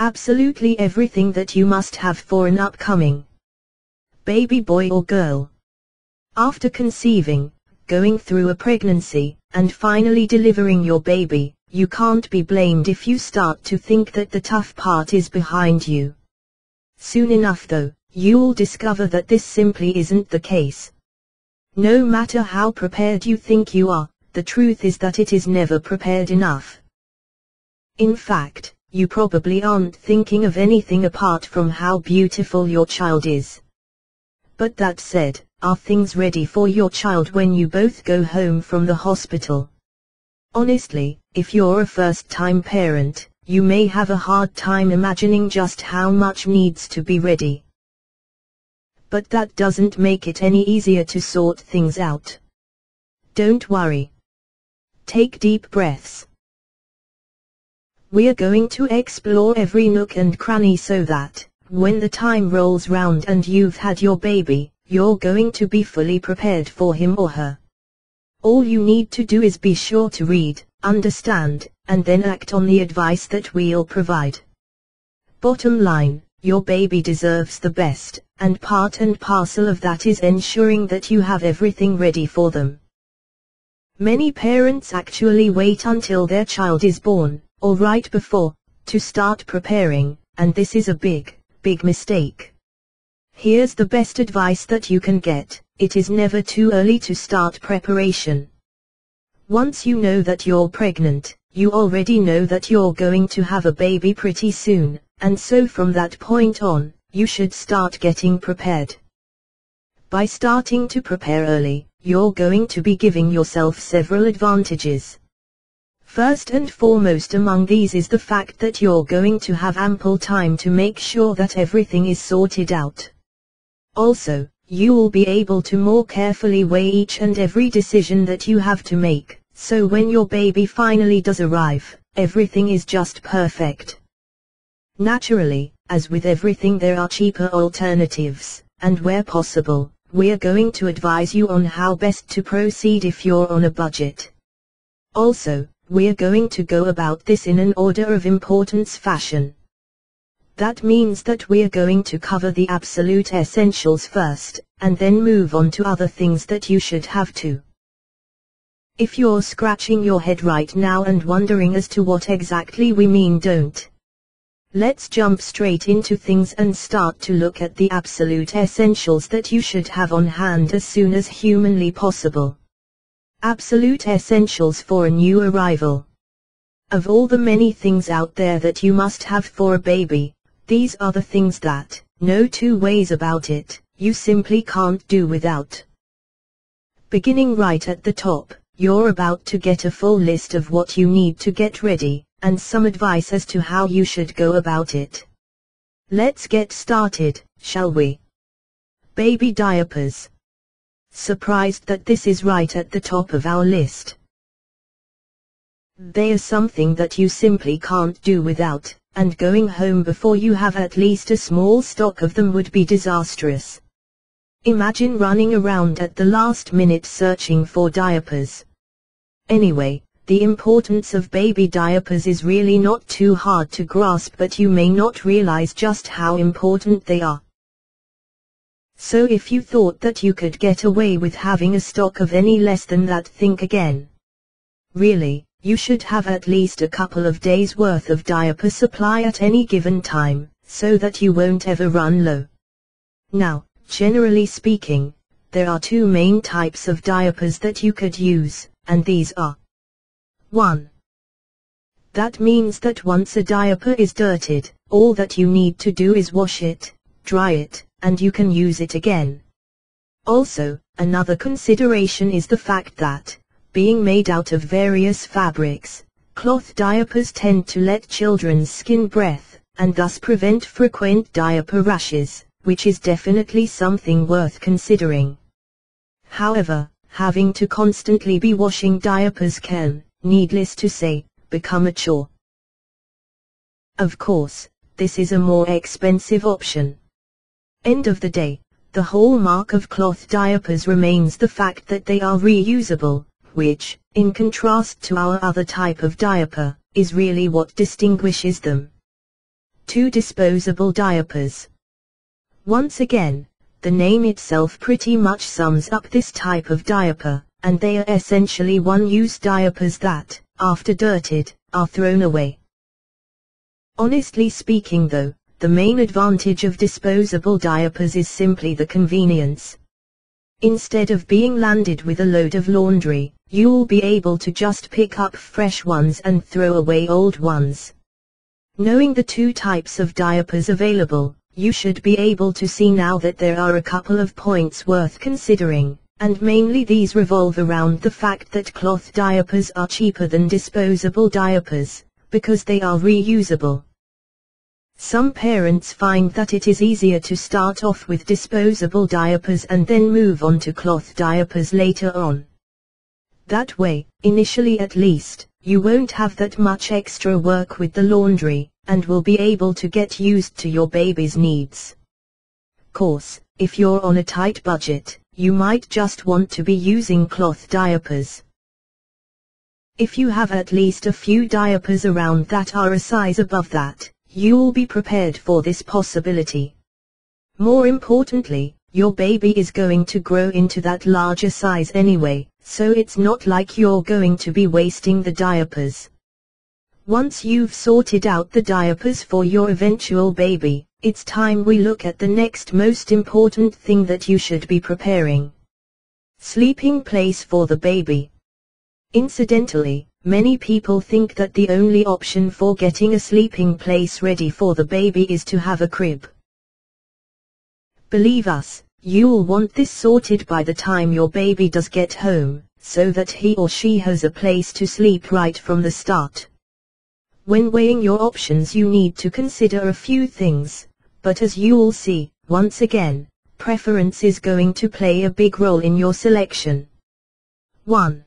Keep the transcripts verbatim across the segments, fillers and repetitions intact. absolutely everything that you must have for an upcoming baby boy or girl. After conceiving, going through a pregnancy, and finally delivering your baby, you can't be blamed if you start to think that the tough part is behind you. Soon enough though, you'll discover that this simply isn't the case. No matter how prepared you think you are, the truth is that it is never prepared enough. In fact, you probably aren't thinking of anything apart from how beautiful your child is. But that said, are things ready for your child when you both go home from the hospital? Honestly, if you're a first-time parent, you may have a hard time imagining just how much needs to be ready. But that doesn't make it any easier to sort things out. Don't worry. Take deep breaths. We're going to explore every nook and cranny so that, when the time rolls round and you've had your baby, you're going to be fully prepared for him or her. All you need to do is be sure to read, understand, and then act on the advice that we'll provide. Bottom line, your baby deserves the best, and part and parcel of that is ensuring that you have everything ready for them. Many parents actually wait until their child is born, or right before, to start preparing, and this is a big, big mistake. Here's the best advice that you can get: it is never too early to start preparation. Once you know that you're pregnant, you already know that you're going to have a baby pretty soon, and so from that point on, you should start getting prepared. By starting to prepare early, you're going to be giving yourself several advantages. First and foremost among these is the fact that you're going to have ample time to make sure that everything is sorted out. Also, you'll be able to more carefully weigh each and every decision that you have to make, so when your baby finally does arrive, everything is just perfect. Naturally, as with everything, there are cheaper alternatives, and where possible, we're going to advise you on how best to proceed if you're on a budget. Also, we're going to go about this in an order of importance fashion. That means that we're going to cover the absolute essentials first, and then move on to other things that you should have too. If you're scratching your head right now and wondering as to what exactly we mean, don't. Let's jump straight into things and start to look at the absolute essentials that you should have on hand as soon as humanly possible. Absolute essentials for a new arrival. Of all the many things out there that you must have for a baby, these are the things that, no two ways about it, you simply can't do without. Beginning right at the top, you're about to get a full list of what you need to get ready, and some advice as to how you should go about it. Let's get started, shall we? Baby diapers. Surprised that this is right at the top of our list? They are something that you simply can't do without, and going home before you have at least a small stock of them would be disastrous. Imagine running around at the last minute searching for diapers. Anyway, the importance of baby diapers is really not too hard to grasp, but you may not realize just how important they are. So if you thought that you could get away with having a stock of any less than that, think again. Really, you should have at least a couple of days' worth of diaper supply at any given time, so that you won't ever run low. Now, generally speaking, there are two main types of diapers that you could use, and these are: one. That means that once a diaper is dirted, all that you need to do is wash it, dry it, and you can use it again. Also, another consideration is the fact that, being made out of various fabrics, cloth diapers tend to let children's skin breathe, and thus prevent frequent diaper rashes, which is definitely something worth considering. However, having to constantly be washing diapers can, needless to say, become a chore. Of course, this is a more expensive option. End of the day, the hallmark of cloth diapers remains the fact that they are reusable, which, in contrast to our other type of diaper, is really what distinguishes them. two disposable diapers. Once again, the name itself pretty much sums up this type of diaper, and they are essentially one-use diapers that, after dirted, are thrown away. Honestly speaking though, the main advantage of disposable diapers is simply the convenience. Instead of being landed with a load of laundry, you'll be able to just pick up fresh ones and throw away old ones. Knowing the two types of diapers available, you should be able to see now that there are a couple of points worth considering, and mainly these revolve around the fact that cloth diapers are cheaper than disposable diapers, because they are reusable. Some parents find that it is easier to start off with disposable diapers and then move on to cloth diapers later on. That way, initially at least, you won't have that much extra work with the laundry, and will be able to get used to your baby's needs. Course, if you're on a tight budget, you might just want to be using cloth diapers. If you have at least a few diapers around that are a size above that, you'll be prepared for this possibility. More importantly, your baby is going to grow into that larger size anyway, so it's not like you're going to be wasting the diapers. Once you've sorted out the diapers for your eventual baby, it's time we look at the next most important thing that you should be preparing. Sleeping place for the baby. Incidentally, many people think that the only option for getting a sleeping place ready for the baby is to have a crib. Believe us, you'll want this sorted by the time your baby does get home, so that he or she has a place to sleep right from the start. When weighing your options, you need to consider a few things, but as you'll see, once again, preference is going to play a big role in your selection. one.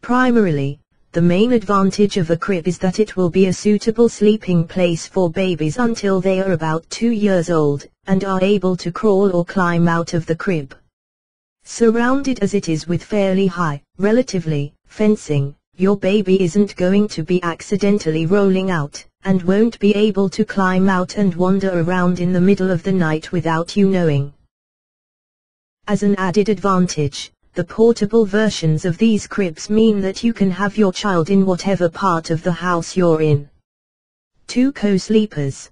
Primarily, the main advantage of a crib is that it will be a suitable sleeping place for babies until they are about two years old, and are able to crawl or climb out of the crib. Surrounded as it is with fairly high, relatively, fencing, your baby isn't going to be accidentally rolling out, and won't be able to climb out and wander around in the middle of the night without you knowing. As an added advantage, the portable versions of these cribs mean that you can have your child in whatever part of the house you're in. two. Co-sleepers.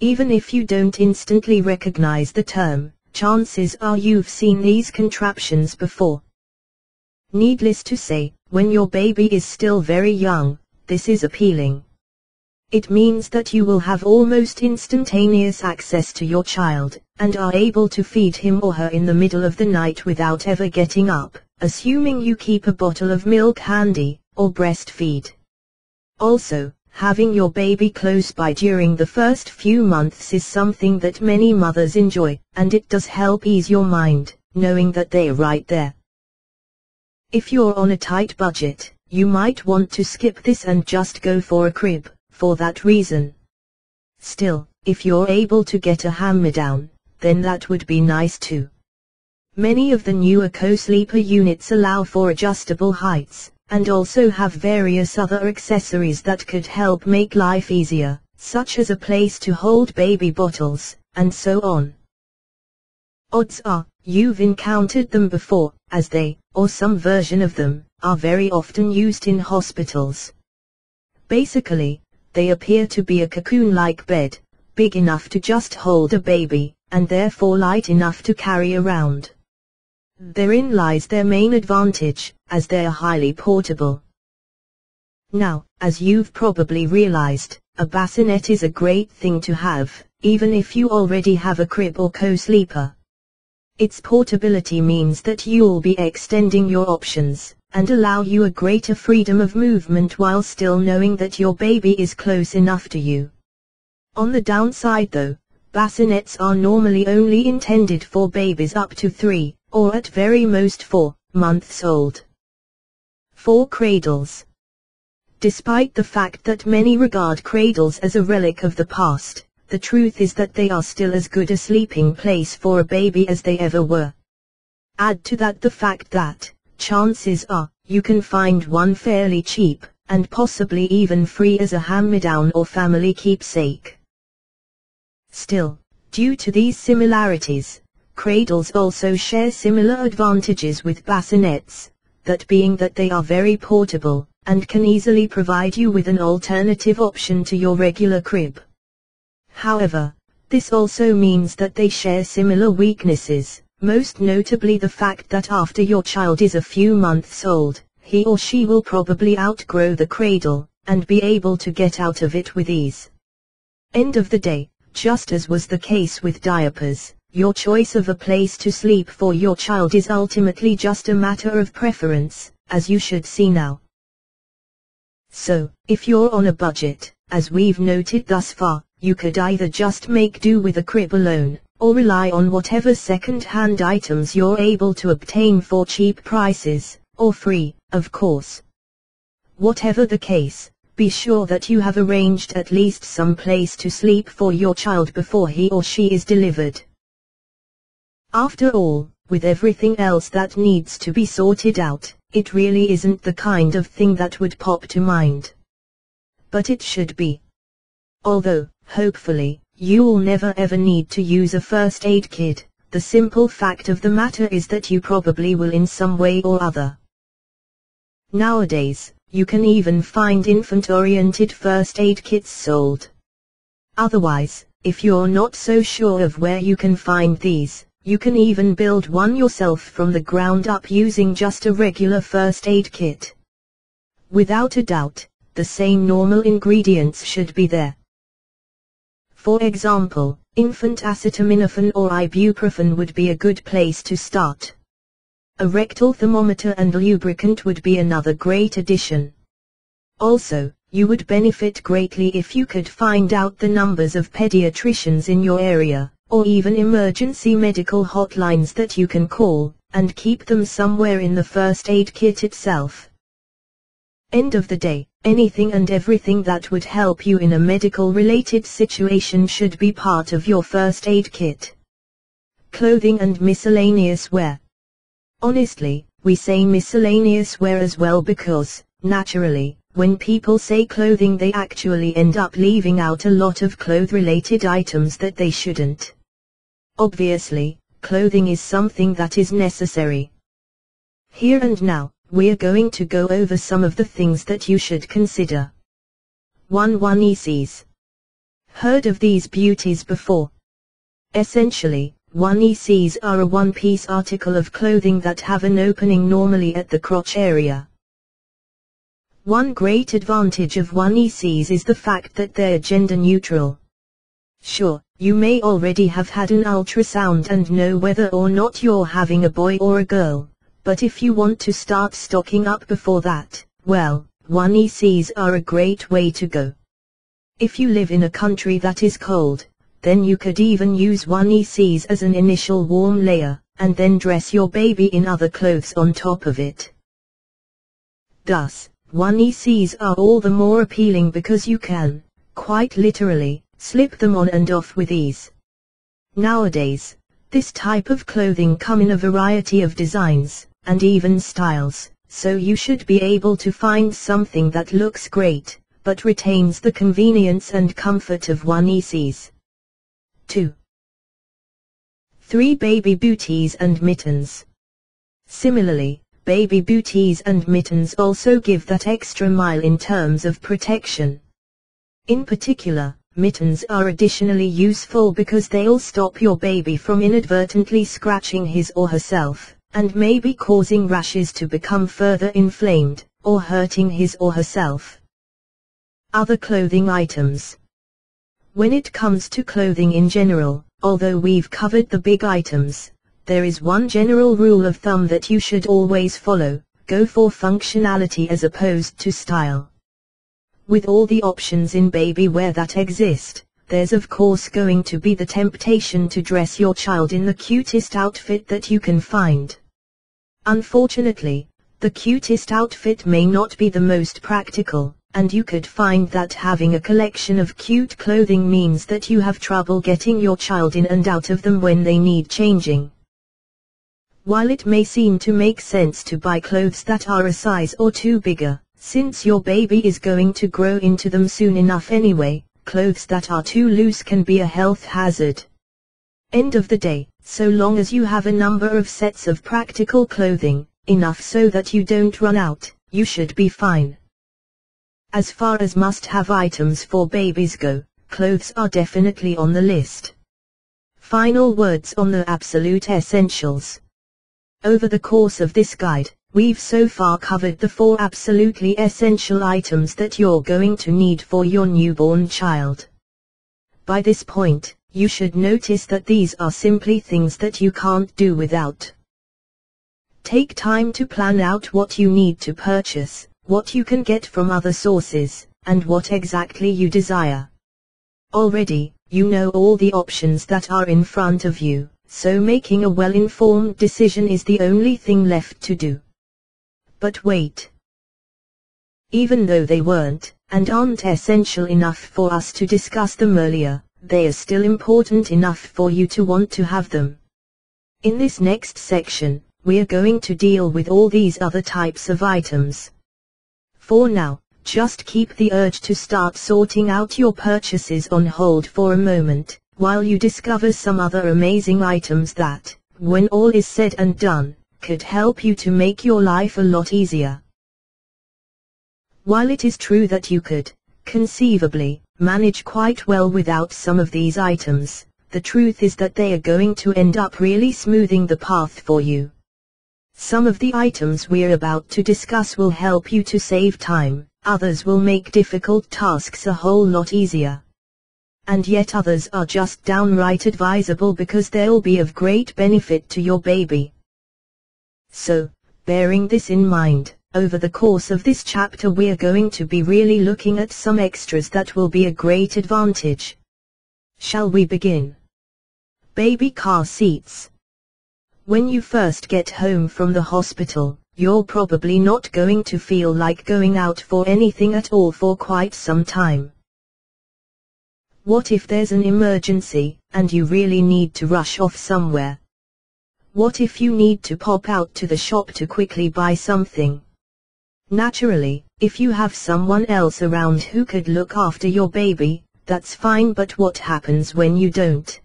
Even if you don't instantly recognize the term, chances are you've seen these contraptions before. Needless to say, when your baby is still very young, this is appealing. It means that you will have almost instantaneous access to your child, and are able to feed him or her in the middle of the night without ever getting up, assuming you keep a bottle of milk handy, or breastfeed. Also, having your baby close by during the first few months is something that many mothers enjoy, and it does help ease your mind, knowing that they're right there. If you're on a tight budget, you might want to skip this and just go for a crib, for that reason. Still, if you're able to get a hand-me-down, then that would be nice too. Many of the newer co-sleeper units allow for adjustable heights, and also have various other accessories that could help make life easier, such as a place to hold baby bottles, and so on. Odds are, you've encountered them before, as they, or some version of them, are very often used in hospitals. Basically, they appear to be a cocoon-like bed, big enough to just hold a baby, and therefore light enough to carry around. Therein lies their main advantage, as they are highly portable. Now, as you've probably realized, a bassinet is a great thing to have, even if you already have a crib or co-sleeper. Its portability means that you'll be extending your options, and allow you a greater freedom of movement while still knowing that your baby is close enough to you. On the downside though, bassinets are normally only intended for babies up to three, or at very most four, months old. four. Cradles. Despite the fact that many regard cradles as a relic of the past, the truth is that they are still as good a sleeping place for a baby as they ever were. Add to that the fact that, chances are, you can find one fairly cheap, and possibly even free as a hand-me-down or family keepsake. Still, due to these similarities, cradles also share similar advantages with bassinets, that being that they are very portable, and can easily provide you with an alternative option to your regular crib. However, this also means that they share similar weaknesses, most notably the fact that after your child is a few months old, he or she will probably outgrow the cradle, and be able to get out of it with ease. End of the day, just as was the case with diapers, your choice of a place to sleep for your child is ultimately just a matter of preference, as you should see now. So, if you're on a budget, as we've noted thus far, you could either just make do with a crib alone, or rely on whatever second-hand items you're able to obtain for cheap prices, or free, of course. Whatever the case, be sure that you have arranged at least some place to sleep for your child before he or she is delivered. After all, with everything else that needs to be sorted out, it really isn't the kind of thing that would pop to mind. But it should be. Although, hopefully, you'll never ever need to use a first aid kit, the simple fact of the matter is that you probably will in some way or other. Nowadays, you can even find infant-oriented first aid kits sold. Otherwise, if you're not so sure of where you can find these, you can even build one yourself from the ground up using just a regular first aid kit. Without a doubt, the same normal ingredients should be there. For example, infant acetaminophen or ibuprofen would be a good place to start. A rectal thermometer and lubricant would be another great addition. Also, you would benefit greatly if you could find out the numbers of pediatricians in your area, or even emergency medical hotlines that you can call, and keep them somewhere in the first aid kit itself. End of the day, anything and everything that would help you in a medical-related situation should be part of your first aid kit. Clothing and miscellaneous wear. Honestly, we say miscellaneous wear as well because, naturally, when people say clothing they actually end up leaving out a lot of cloth-related items that they shouldn't. Obviously, clothing is something that is necessary. Here and now, we're going to go over some of the things that you should consider. one one E Cs. Heard of these beauties before? Essentially, one E Cs are a one-piece article of clothing that have an opening normally at the crotch area. One great advantage of one E Cs is the fact that they're gender neutral. Sure, you may already have had an ultrasound and know whether or not you're having a boy or a girl, but if you want to start stocking up before that, well, one E Cs are a great way to go. If you live in a country that is cold, then you could even use one E Cs as an initial warm layer, and then dress your baby in other clothes on top of it. Thus, one E Cs are all the more appealing because you can, quite literally, slip them on and off with ease. Nowadays, this type of clothing come in a variety of designs, and even styles, so you should be able to find something that looks great, but retains the convenience and comfort of one E Cs. two three Baby booties and mittens. Similarly, baby booties and mittens also give that extra mile in terms of protection. In particular, mittens are additionally useful because they'll stop your baby from inadvertently scratching his or herself, and maybe causing rashes to become further inflamed, or hurting his or herself. Other clothing items. When it comes to clothing in general, although we've covered the big items, there is one general rule of thumb that you should always follow: go for functionality as opposed to style. With all the options in baby wear that exist, there's of course going to be the temptation to dress your child in the cutest outfit that you can find. Unfortunately, the cutest outfit may not be the most practical, and you could find that having a collection of cute clothing means that you have trouble getting your child in and out of them when they need changing. While it may seem to make sense to buy clothes that are a size or two bigger, Since your baby is going to grow into them soon enough anyway, clothes that are too loose can be a health hazard. End of the day, so long as you have a number of sets of practical clothing, enough so that you don't run out, you should be fine. As far as must-have items for babies go, clothes are definitely on the list. Final words on the absolute essentials. Over the course of this guide, we've so far covered the four absolutely essential items that you're going to need for your newborn child. By this point, you should notice that these are simply things that you can't do without. Take time to plan out what you need to purchase, what you can get from other sources, and what exactly you desire. Already, you know all the options that are in front of you, so making a well-informed decision is the only thing left to do. But wait. Even though they weren't, and aren't essential enough for us to discuss them earlier, they are still important enough for you to want to have them. In this next section, we're going to deal with all these other types of items. For now, just keep the urge to start sorting out your purchases on hold for a moment, while you discover some other amazing items that, when all is said and done, could help you to make your life a lot easier. While it is true that you could, conceivably, manage quite well without some of these items, the truth is that they are going to end up really smoothing the path for you. Some of the items we're about to discuss will help you to save time, others will make difficult tasks a whole lot easier. And yet others are just downright advisable because they'll be of great benefit to your baby. So, bearing this in mind, over the course of this chapter we're going to be really looking at some extras that will be a great advantage. Shall we begin? Baby car seats. When you first get home from the hospital, you're probably not going to feel like going out for anything at all for quite some time. What if there's an emergency, and you really need to rush off somewhere? What if you need to pop out to the shop to quickly buy something? Naturally, if you have someone else around who could look after your baby, that's fine, but what happens when you don't?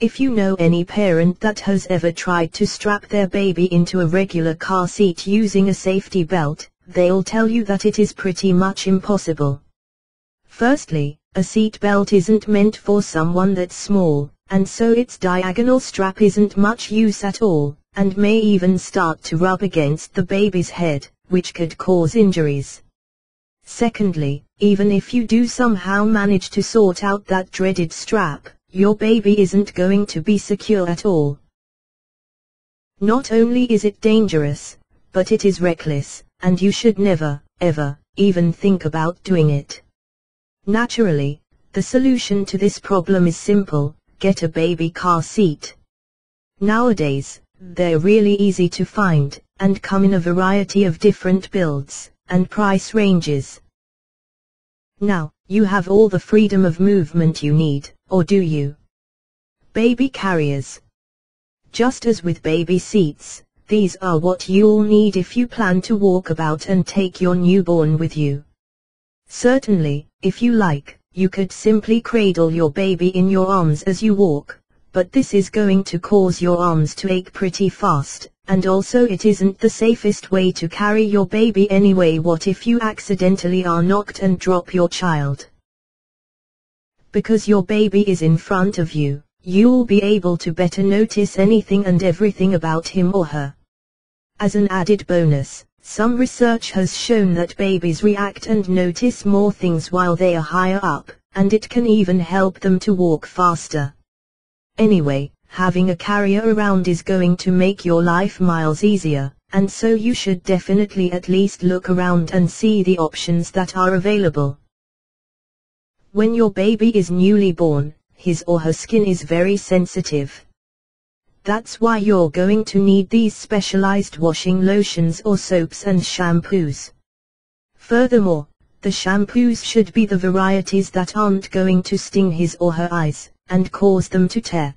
If you know any parent that has ever tried to strap their baby into a regular car seat using a safety belt, they'll tell you that it is pretty much impossible. Firstly, a seat belt isn't meant for someone that's small, and so its diagonal strap isn't much use at all, and may even start to rub against the baby's head, which could cause injuries. Secondly, even if you do somehow manage to sort out that dreaded strap, your baby isn't going to be secure at all. Not only is it dangerous, but it is reckless, and you should never, ever, even think about doing it. Naturally, the solution to this problem is simple: get a baby car seat. Nowadays, they're really easy to find, and come in a variety of different builds, and price ranges. Now, you have all the freedom of movement you need, or do you? Baby carriers. Just as with baby seats, these are what you'll need if you plan to walk about and take your newborn with you. Certainly, if you like, you could simply cradle your baby in your arms as you walk, but this is going to cause your arms to ache pretty fast, and also it isn't the safest way to carry your baby anyway. What if you accidentally are knocked and drop your child? Because your baby is in front of you, you'll be able to better notice anything and everything about him or her. As an added bonus, some research has shown that babies react and notice more things while they are higher up, and it can even help them to walk faster. Anyway, having a carrier around is going to make your life miles easier, and so you should definitely at least look around and see the options that are available. When your baby is newly born, his or her skin is very sensitive. That's why you're going to need these specialized washing lotions or soaps and shampoos. Furthermore, the shampoos should be the varieties that aren't going to sting his or her eyes, and cause them to tear.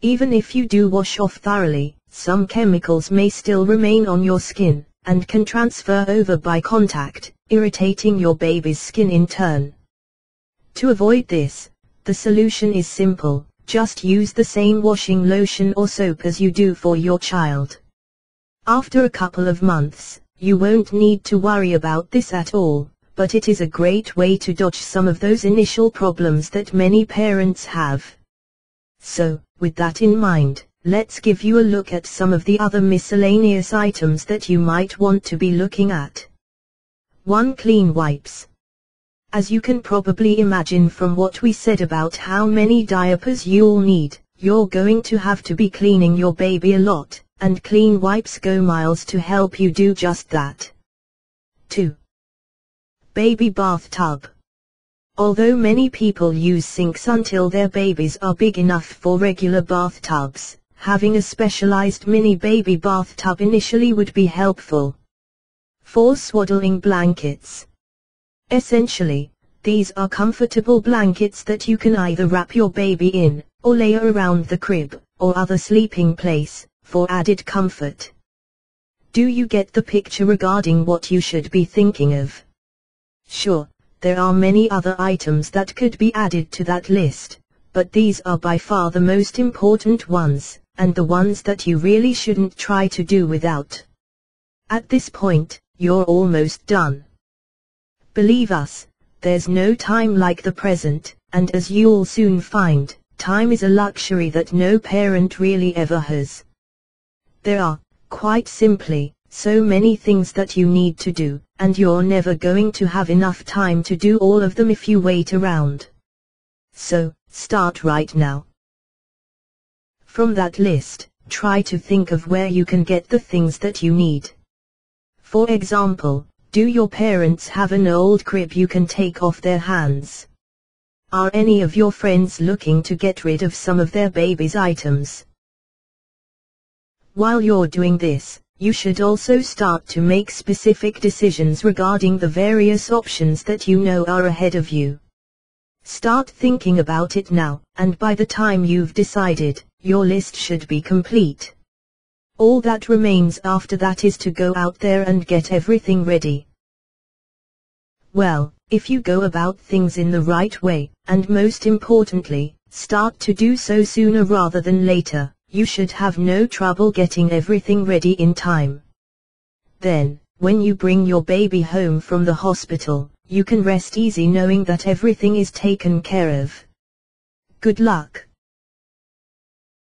Even if you do wash off thoroughly, some chemicals may still remain on your skin, and can transfer over by contact, irritating your baby's skin in turn. To avoid this, the solution is simple, just use the same washing lotion or soap as you do for your child. After a couple of months, you won't need to worry about this at all, but it is a great way to dodge some of those initial problems that many parents have. So, with that in mind, let's give you a look at some of the other miscellaneous items that you might want to be looking at. one Clean wipes. As you can probably imagine from what we said about how many diapers you'll need, you're going to have to be cleaning your baby a lot, and clean wipes go miles to help you do just that. two Baby bathtub. Although many people use sinks until their babies are big enough for regular bathtubs, having a specialized mini baby bathtub initially would be helpful. four Swaddling blankets. Essentially, these are comfortable blankets that you can either wrap your baby in, or layer around the crib, or other sleeping place, for added comfort. Do you get the picture regarding what you should be thinking of? Sure, there are many other items that could be added to that list, but these are by far the most important ones, and the ones that you really shouldn't try to do without. At this point, you're almost done. Believe us, there's no time like the present, and as you'll soon find, time is a luxury that no parent really ever has. There are, quite simply, so many things that you need to do, and you're never going to have enough time to do all of them if you wait around. So, start right now. From that list, try to think of where you can get the things that you need. For example, do your parents have an old crib you can take off their hands? Are any of your friends looking to get rid of some of their baby's items? While you're doing this, you should also start to make specific decisions regarding the various options that you know are ahead of you. Start thinking about it now, and by the time you've decided, your list should be complete. All that remains after that is to go out there and get everything ready. Well, if you go about things in the right way, and most importantly, start to do so sooner rather than later, you should have no trouble getting everything ready in time. Then, when you bring your baby home from the hospital, you can rest easy knowing that everything is taken care of. Good luck.